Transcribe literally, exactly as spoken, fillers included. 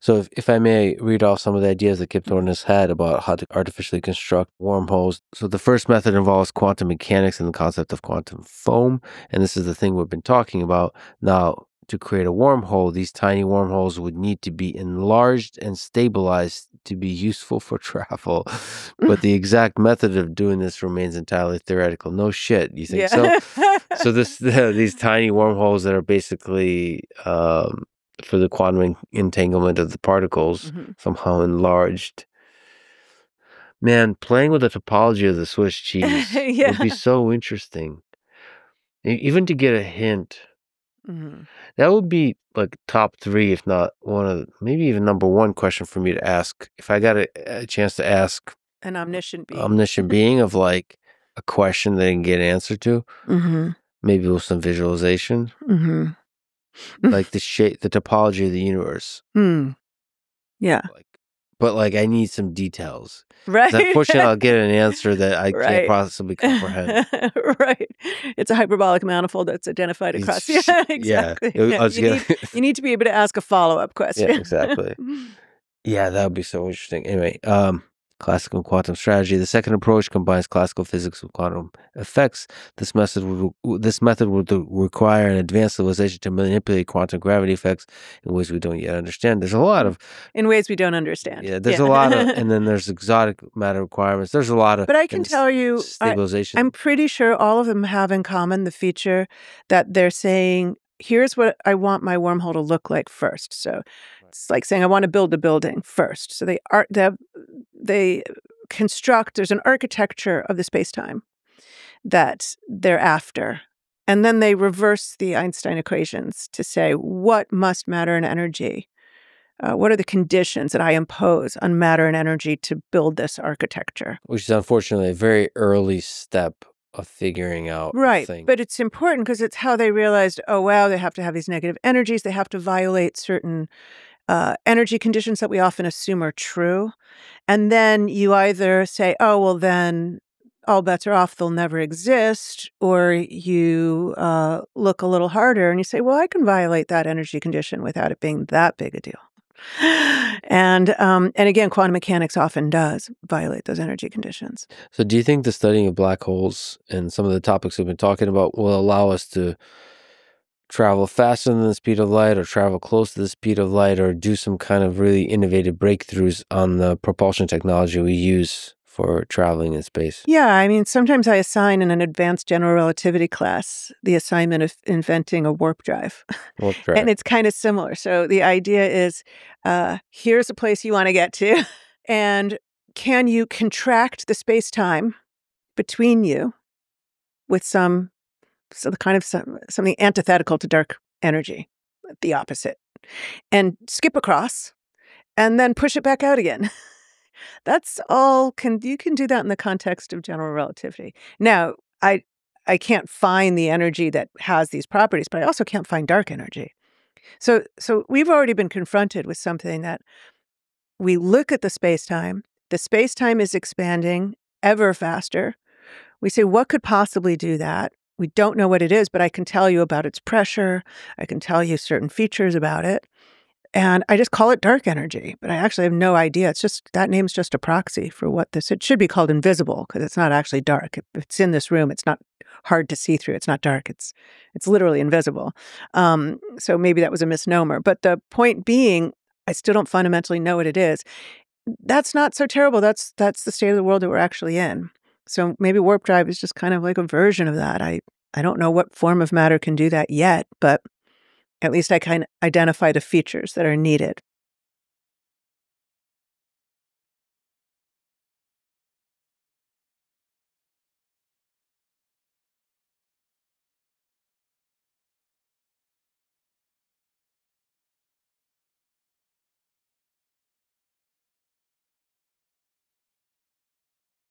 So if, if I may read off some of the ideas that Kip Thorne has had about how to artificially construct wormholes. So the first method involves quantum mechanics and the concept of quantum foam. And this is the thing we've been talking about. Now, to create a wormhole, these tiny wormholes would need to be enlarged and stabilized to be useful for travel. But the exact method of doing this remains entirely theoretical. No shit, you think yeah. so? So this, these tiny wormholes that are basically... Um, for the quantum entanglement of the particles, mm-hmm. somehow enlarged. Man, playing with the topology of the Swiss cheese yeah. would be so interesting. Even to get a hint, mm-hmm. that would be like top three, if not one of, the, maybe even number one question for me to ask. If I got a, a chance to ask an omniscient being, omniscient being of like a question they can get an answer to, mm-hmm. maybe with some visualization. Mm-hmm. Like the shape, the topology of the universe. Mm. Yeah. Like, but like I need some details. Right. Unfortunately, I'll get an answer that I right. can't possibly comprehend. Right. It's a hyperbolic manifold that's identified across. It's, yeah, exactly. Yeah. Yeah. You, gonna... need, you need to be able to ask a follow-up question. Yeah, exactly. Yeah, that would be so interesting. Anyway, um, classical quantum strategy. The second approach combines classical physics with quantum effects. This method would, this method would require an advanced civilization to manipulate quantum gravity effects in ways we don't yet understand. There's a lot of... In ways we don't understand. Yeah, there's yeah. a lot of... And then there's exotic matter requirements. There's a lot of... But I can tell you... Stabilization. I, I'm pretty sure all of them have in common the feature that they're saying, here's what I want my wormhole to look like first. So... It's like saying, I want to build a building first. So they are, they, have, they construct, there's an architecture of the space-time that they're after. And then they reverse the Einstein equations to say, what must matter and energy? Uh, what are the conditions that I impose on matter and energy to build this architecture? Which is unfortunately a very early step of figuring out right things. But it's important because it's how they realized, oh, wow, they have to have these negative energies. They have to violate certain... Uh, energy conditions that we often assume are true. And then you either say, oh, well, then all bets are off, they'll never exist, or you uh, look a little harder and you say, well, I can violate that energy condition without it being that big a deal. And, um, and again, quantum mechanics often does violate those energy conditions. So do you think the studying of black holes and some of the topics we've been talking about will allow us to travel faster than the speed of light, or travel close to the speed of light, or do some kind of really innovative breakthroughs on the propulsion technology we use for traveling in space? Yeah, I mean, sometimes I assign in an advanced general relativity class the assignment of inventing a warp drive. Warp drive. And it's kind of similar. So the idea is, uh, here's a place you want to get to, and can you contract the space-time between you with some... So the kind of some, something antithetical to dark energy, the opposite, and skip across and then push it back out again. That's all can you can do that in the context of general relativity. Now, I I can't find the energy that has these properties, but I also can't find dark energy. So so we've already been confronted with something that we look at the space-time. The space-time is expanding ever faster. We say, what could possibly do that? We don't know what it is, but I can tell you about its pressure. I can tell you certain features about it. And I just call it dark energy, but I actually have no idea. It's just, that name's just a proxy for what this, it should be called invisible because it's not actually dark. If it's in this room, it's not hard to see through. It's not dark. It's, it's literally invisible. Um, so maybe that was a misnomer. But the point being, I still don't fundamentally know what it is. That's not so terrible. That's, that's the state of the world that we're actually in. So maybe warp drive is just kind of like a version of that. I, I don't know what form of matter can do that yet, but at least I can identify the features that are needed